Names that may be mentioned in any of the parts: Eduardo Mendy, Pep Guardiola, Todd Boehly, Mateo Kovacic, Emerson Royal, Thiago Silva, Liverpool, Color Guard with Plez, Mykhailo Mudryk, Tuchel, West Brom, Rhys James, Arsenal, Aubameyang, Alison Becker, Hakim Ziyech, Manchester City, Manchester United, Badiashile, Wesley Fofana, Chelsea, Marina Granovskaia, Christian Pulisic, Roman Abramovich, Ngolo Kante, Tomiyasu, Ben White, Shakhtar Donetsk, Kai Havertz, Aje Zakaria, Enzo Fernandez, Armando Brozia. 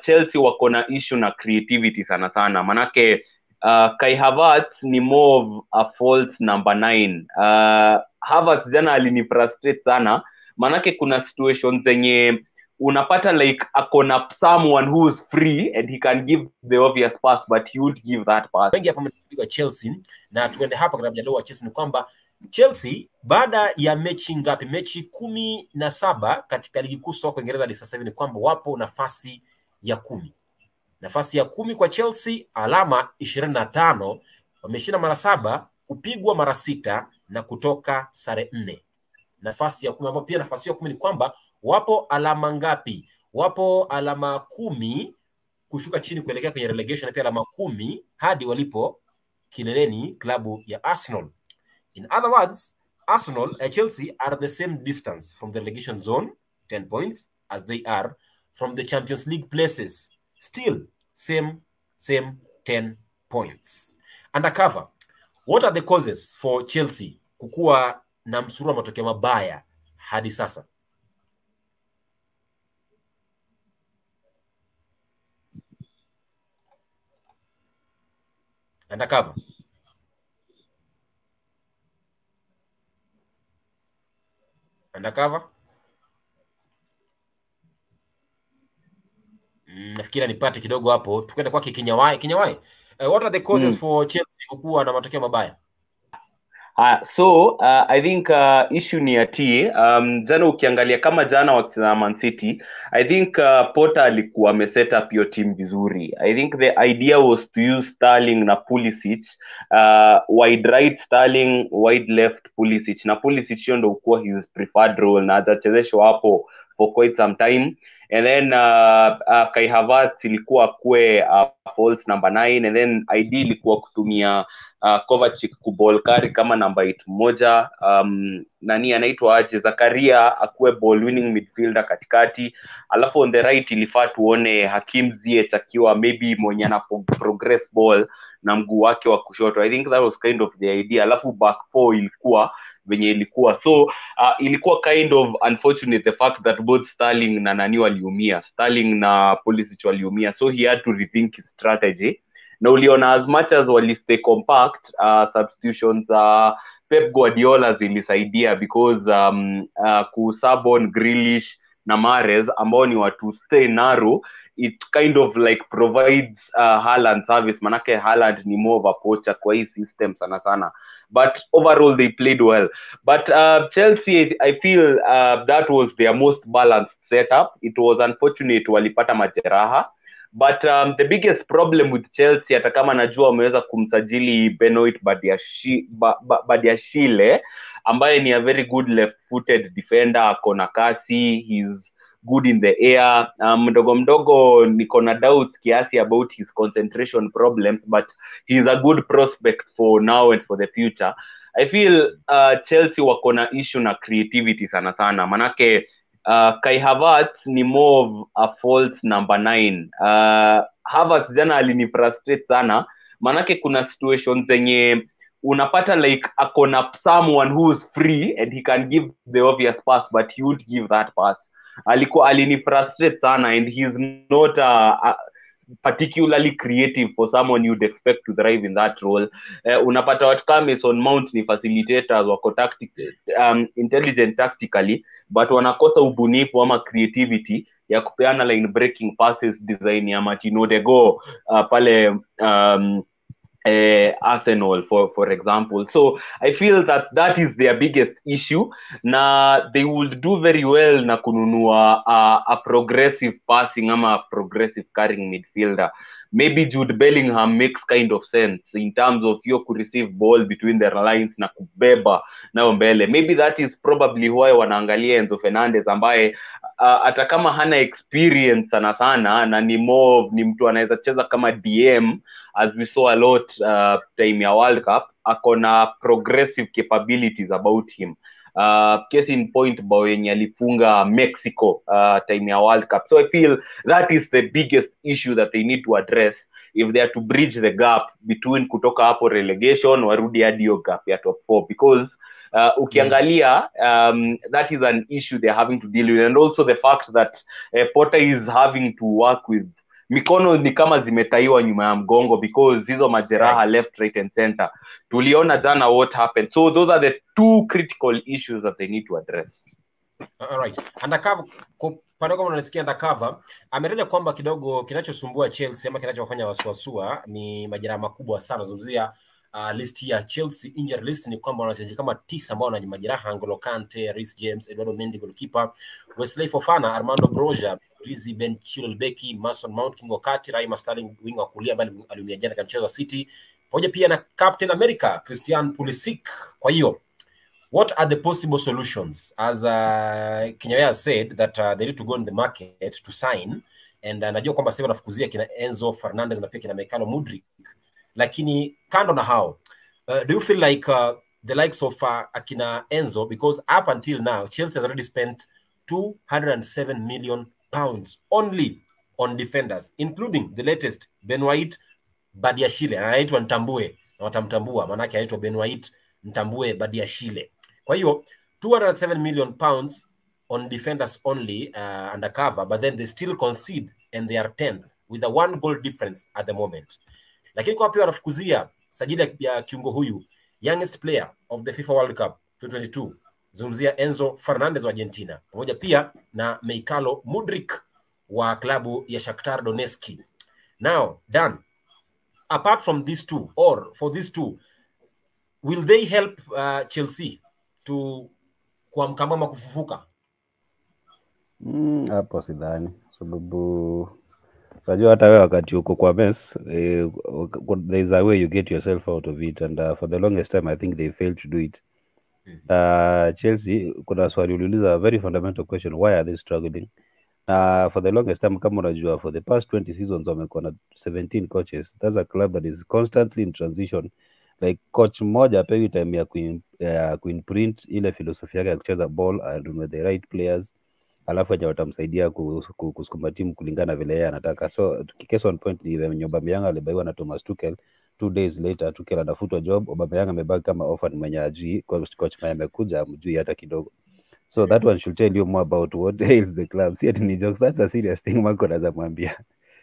Chelsea wako na issue na creativity sana sana. Manake Kai Havertz ni more of a false number 9. Havertz jana alinifrustrate sana. Manake kuna situations zenye unapata like akona someone who's free and he can give the obvious pass but he would give that pass. Wengi hapa mnapiga Chelsea na tuende hapa kabla ya Chelsea ni kwamba Chelsea baada ya mechi ngapi? Mechi 17 katika ligi kuu soka Uingereza hadi sasa hivi ni kwamba wapo nafasi ya 10. Nafasi ya 10 kwa Chelsea, alama 25, wameshinda mara 7, kupigwa mara 6 na kutoka sare 4. Nafasi ya 10 ambapo pia nafasi ya 10 ni kwamba wapo alama ngapi? Wapo alama 10 kushuka chini kuelekea kwenye relegation, pia alama 10 hadi walipo kileleni klabu ya Arsenal. In other words, Arsenal and Chelsea are the same distance from the relegation zone, 10 points, as they are from the Champions League places. Still, same 10 points. Undercover, what are the causes for Chelsea kukua na msururu wa matokeo mabaya hadi sasa? Undercover. Undercover. Nafikira nipate kidogo hapo. Tukaenda kwa Kinyawai. Kinyawai. What are the causes for Chelsea kukua na matokeo mabaya? I think issue ni ati jana ukiangalia kama jana wa Man City, I think Potter alikuwa ameset up your team vizuri. I think the idea was to use Sterling na Pulisic, wide right Sterling, wide left Pulisic. Na Pulisic ndio ukuwa his preferred role na atachezeshwa hapo for quite some time. And then Kai Havertz ilikuwa kwe false number 9, and then ID ilikuwa kutumia Kovacic kubolkari kama number 8 moja. Nani anaitwa Aje Zakaria akwe ball winning midfielder katikati. Alafu on the right ilifaa tuone Hakim Ziyech akiwa maybe mwenye na progress ball na mguu wake wa kushoto. I think that was kind of the idea. Alafu back four ilikuwa venye ilikuwa. Ilikuwa kind of unfortunate the fact that both Sterling na nani waliumia. Sterling na Pulisic waliumia. So he had to rethink his strategy. Na uliona as much as wali stay compact, substitutions Pep Guardiola zilisaidia because kusabon Grealish na Mahrez ambao ni watu stay narrow, it kind of like provides Halland service. Manake Halland ni more of a poacher kwa hii system sana sana. But overall, they played well. But Chelsea, I feel that was their most balanced setup. It was unfortunate walipata majeraha. But the biggest problem with Chelsea, hata kama najua wameweza kumsajili Benoit Badiashile, ambaye ni a very good left-footed defender, akona kasi, he's good in the air. Mdogo niko na doubt kiasi about his concentration problems, but he's a good prospect for now and for the future. I feel Chelsea wako na issue na creativity sana sana. Manake Kai Havertz ni more of a false number 9. Havertz jana alinifrustrate sana. Manake kuna situations zenye unapata like akona someone who's free and he can give the obvious pass but he would give that pass. Alinifrustrate sana, and he's not particularly creative for someone you'd expect to thrive in that role. Unapata watu kama Mason Mount ni facilitators, wako intelligent tactically, but wanakosa ubunifu ama creativity ya kupeana line breaking passes, design ya Martino de Go pale Arsenal for example. So I feel that is their biggest issue. Na they would do very well na kununua a progressive passing ama a progressive carrying midfielder. Maybe Jude Bellingham makes kind of sense in terms of you could receive ball between their lines na kubeba na mbele. Maybe that is probably why wanaangalia Enzo Fernandez ambaye hata kama hana experience sana sana na ni mtu anaweza cheza kama DM, as we saw a lot time ya World Cup, akona progressive capabilities about him. Case in point bawenye alifunga Mexico time ya World Cup. So I feel that is the biggest issue that they need to address if they are to bridge the gap between kutoka hapo relegation warudi hadi gap ya top 4, because ukiangalia that is an issue they're having to deal with, and also the fact that Potter is having to work with mikono ni kama zimetaiwa nyuma ya mgongo because hizo majeraha right. Left, right and center. Tuliona jana what happened. So those are the two critical issues that they need to address. All right. Undercover, pano kama unasikia undercover, amerejea kwamba kidogo kinachosumbua Chelsea ama kinachofanya wasuasua ni majeraha makubwa sana. Zunguzia list ya Chelsea injury list ni kwamba wanachezaji kama 9 ambao wana majeraha: Ngolo Kante, Rhys James, Eduardo Mendy goalkeeper, Wesley Fofana, Armando Brozia, Lizi Ben Chilwell Becky, Mason Mount kingo kati, Raheem Sterling wing wa kulia ambaye aliumia jana katika mchezo wa City, pamoja pia na Captain America Christian Pulisic. Kwa hiyo what are the possible solutions? As Kinyawea said that they need to go in the market to sign, and najua kwamba sasa wanafukuzia kina Enzo Fernandez na pia kina Mykhailo Mudryk. Lakini kando na hao, do you feel like the likes of akina Enzo, because up until now Chelsea has already spent £207 million only on defenders, including the latest Ben White, Badiashile, anaitwa Ntambue na watamtambua maana yake anaitwa Ben White, Ntambue, Badiashile. Kwa hiyo £207 million on defenders only undercover, but then they still concede and they are 10th with a 1 goal difference at the moment. Lakini kwa pia wanafukuzia sajili ya kiungo huyu youngest player of the FIFA World Cup 2022, zungumzia Enzo Fernandez wa Argentina, pamoja pia na Mykhailo Mudryk wa klabu ya Shakhtar Donetsk. Now, Dan, apart from these two, or for these two, will they help Chelsea to kuamka mama kufufuka? Hapo sidhani, sababu unajua hata wewe wakati uko kwa mess, there is a way you get yourself out of it, and for the longest time I think they failed to do it. Chelsea, kuna swali uliuliza, a very fundamental question: why are they struggling? For the longest time, kama unajua, for the past 20 seasons wamekuwa na 17 coaches. That's a club that is constantly in transition. Like coach mmoja apewi time ya kuimprint ile filosofia yake ya kucheza ball and with the right players, alafu aje watamsaidia kusukuma timu kulingana vile yeye anataka. So kikesa on point ni ile Aubameyang alibaiwa na Thomas Tuchel. 2 days later Tuchel anafutwa job, Aubameyang amebaki kama offered mwenyeji, coach mwenye amekuja amjui hata kidogo. So that one should tell you more about what ails the club. See, ni jokes, that's a serious thing Marco anazamwambia.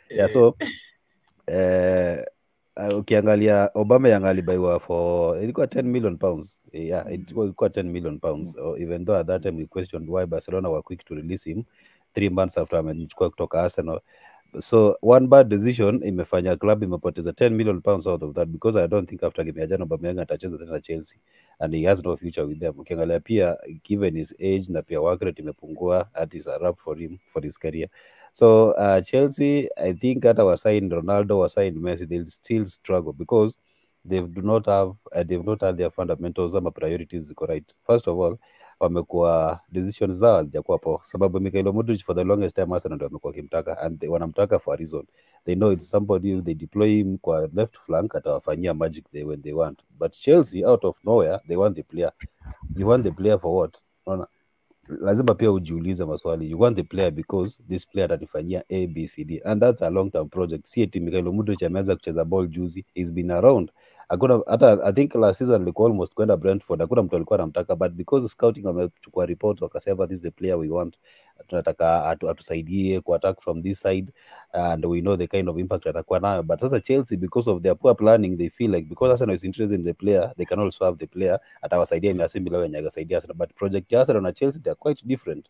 Yeah, so ukiangalia Aubameyang alibaiwa for ilikuwa £10 million. Yeah, ilikuwa £10 million. So, even though at that time we questioned why Barcelona were quick to release him 3 months after amechukua kutoka Arsenal. So one bad decision imefanya club imepoteza £10 million out of that, because I don't think after game ya jana Aubameyang atacheza tena Chelsea, and he has no future with them. Ukiangalia pia given his age na pia work rate imepungua, that is a wrap for him, for his career. So Chelsea, I think hata wasigned Ronaldo, wasigned Messi, they'll still struggle because they've not had their fundamentals and priorities correct. First of all, wamekuwa decisions zao hazijakuwa poa, sababu Mykhailo Mudryk for the longest time Arsenal ndio wamekuwa kimtaka, and they wanamtaka for a reason. They know it's somebody they deploy him kwa left flank atawafanyia magic there when they want. But Chelsea out of nowhere they want the player. You want the player for what? Unaona? Lazima pia ujiulize maswali. You want the player because this player atanifanyia A B C D, and that's a long term project. See eti Mykhailo Mudryk ameanza kucheza ball juzi, he's been around. Hakuna hata, I think last season alikuwa almost kwenda Brentford, hakuna mtu alikuwa anamtaka, but because scouting wamechukua report wakasema this is the player we want, tunataka atusaidie ku attack from this side, and we know the kind of impact atakuwa nayo. But as a Chelsea, because of their poor planning, they feel like because Arsenal is interested in the player, they can also have the player, atawasaidia ni asimilia wenye agasaidia Arsenal. But project ya Arsenal na Chelsea, they are quite different.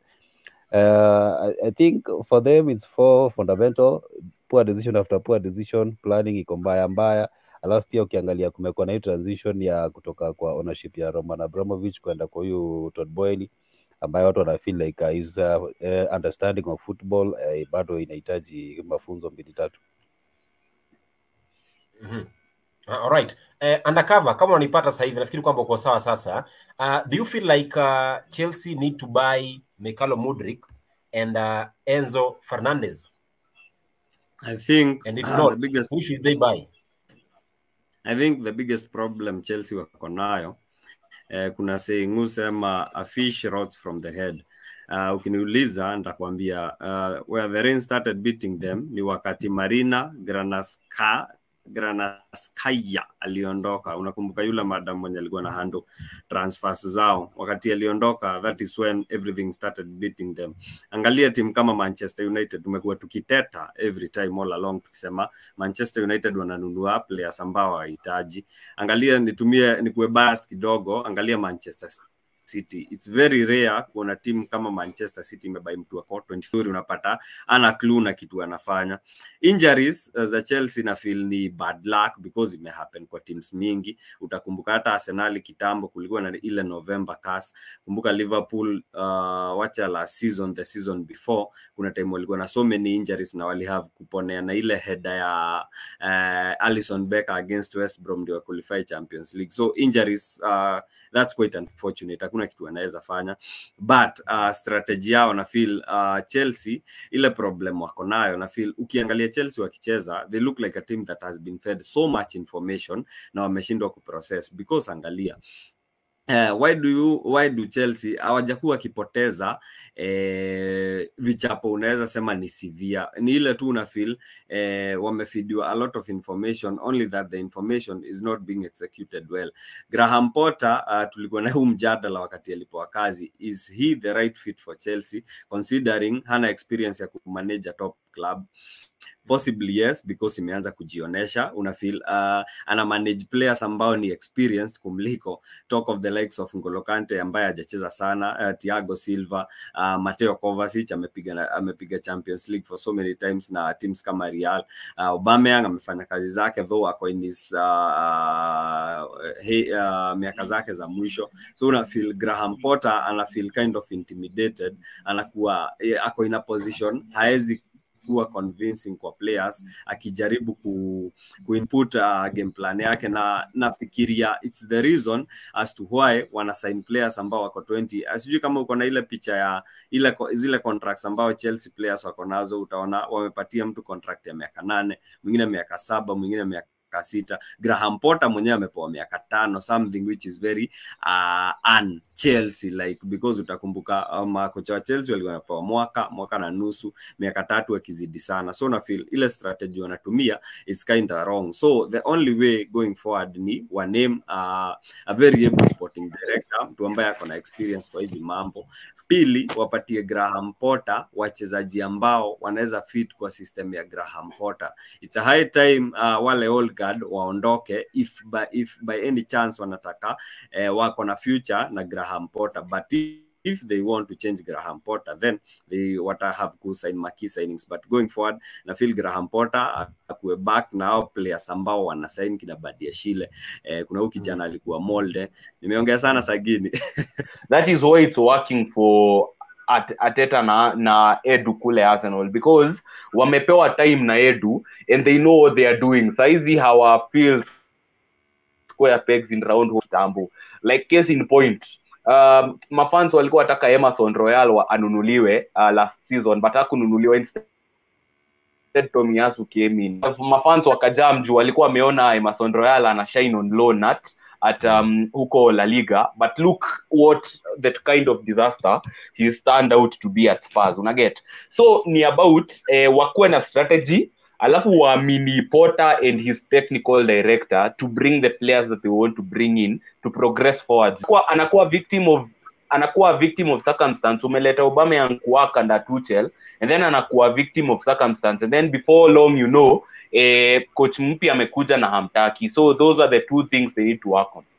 I think for them it's for fundamental poor decision after poor decision, planning iko mbaya mbaya. Alafu pia ukiangalia kumekuwa na transition ya kutoka kwa ownership ya Roman Abramovich kwenda kwa huyu Todd Boehly, ambaye watu wana feel like his understanding of football bado inahitaji mafunzo 2-3. All right. Undercover, kama unanipata sasa hivi, nafikiri kwamba uko sawa sasa. Do you feel like Chelsea need to buy Mykhailo Mudryk and Enzo Fernandez? I think, and if not, who should they buy? I think the biggest problem Chelsea wako nayo, kuna saying usema a fish rots from the head. Ukiniuliza nitakwambia where the rain started beating them ni wakati Marina Granovskaia Granovskaia aliondoka. Unakumbuka yule madam mwenye alikuwa na handle transfers zao. Wakati aliondoka, that is when everything started beating them. Angalia timu kama Manchester United, tumekuwa tukiteta every time all along tukisema Manchester United wananunua players ambao hawahitaji. Angalia, nitumie nikuwe bias kidogo, angalia Manchester City. It's very rare kuona team kama Manchester City imebai mtu wako 23 unapata ana clue na kitu anafanya. Injuries za Chelsea na feel ni bad luck because it may happen kwa teams mingi. Utakumbuka hata Arsenal kitambo kulikuwa na ile November curse. Kumbuka Liverpool wacha last season, the season before, kuna time walikuwa na so many injuries na wali have kuponea na ile header ya Alison Becker against West Brom ndio qualify Champions League. So injuries that's quite unfortunate. Hakuna kitu anaweza fanya, but strategy yao na feel Chelsea ile problem wako nayo na feel ukiangalia Chelsea wakicheza they look like a team that has been fed so much information na wameshindwa kuprocess because angalia why do Chelsea hawajakuwa kipoteza vichapo unaweza sema ni severe, ni ile tu una feel wamefidiwa a lot of information, only that the information is not being executed well. Graham Potter tulikuwa na huu mjadala wakati alipoa kazi, is he the right fit for Chelsea considering hana experience ya kumanage top club? Possibly yes, because imeanza kujionesha. Una feel ana manage players ambao ni experienced kumliko. Talk of the likes of Ngolo Kante ambaye hajacheza sana, Thiago Silva, Mateo Kovacic amepiga Champions League for so many times na teams kama Real. Aubameyang amefanya kazi zake though ako in his miaka zake za mwisho. So una feel Graham Potter ana feel kind of intimidated, anakuwa ako in a position haezi kuwa convincing kwa players akijaribu kuinput game plan yake, na nafikiria it's the reason as to why wana sign players ambao wako 20. Asijui kama uko na ile picha ya ile zile contracts ambao Chelsea players wako nazo, utaona wamepatia mtu contract ya miaka 8, mwingine miaka 7, mwingine miaka 6. Graham Potter mwenyewe amepewa miaka 5, something which is very un Chelsea like, because utakumbuka makocha wa Chelsea walikuwa wanapewa mwaka na nusu, miaka 3 akizidi sana. So na feel ile strategy wanatumia is kind of wrong. So the only way going forward ni wa name a very able sporting director, mtu ambaye ako na experience kwa hizi mambo. Pili, wapatie Graham Potter wachezaji ambao wanaweza fit kwa system ya Graham Potter. It's a high time wale old guard waondoke if by any chance wanataka wako na future na Graham Potter. But if they want to change Graham Potter, then they what I have to sign marquee signings. But going forward, na feel Graham Potter akuwe back now players ambao wana sign kina Badiashile. Kuna huyu kijana alikuwa molde. Nimeongea sana sagini. That is why it's working for Ateta na Edu kule Arsenal, because wamepewa time na Edu and they know what they are doing. Saizi hawapil square pegs in round hole tambo. Like case in point, mafans walikuwa wataka Emerson Royal anunuliwe last season, but hakununuliwa, instead Tomiyasu came in. Mafans wakajaa mjuu, walikuwa wameona Emerson Royal ana shine on loan at huko La Liga, but look what that kind of disaster he turned out to be at Spurs. Una get? So ni about wakuwe na strategy, alafu waamini Potter and his technical director to bring the players that they want to bring in to progress forward. Anakuwa victim of circumstance. Umeleta Aubameyang kuwaka na Tuchel, and then anakuwa victim of circumstance, and then before long coach mpya amekuja na hamtaki. So those are the two things they need to work on.